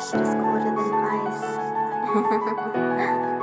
fish is colder than ice.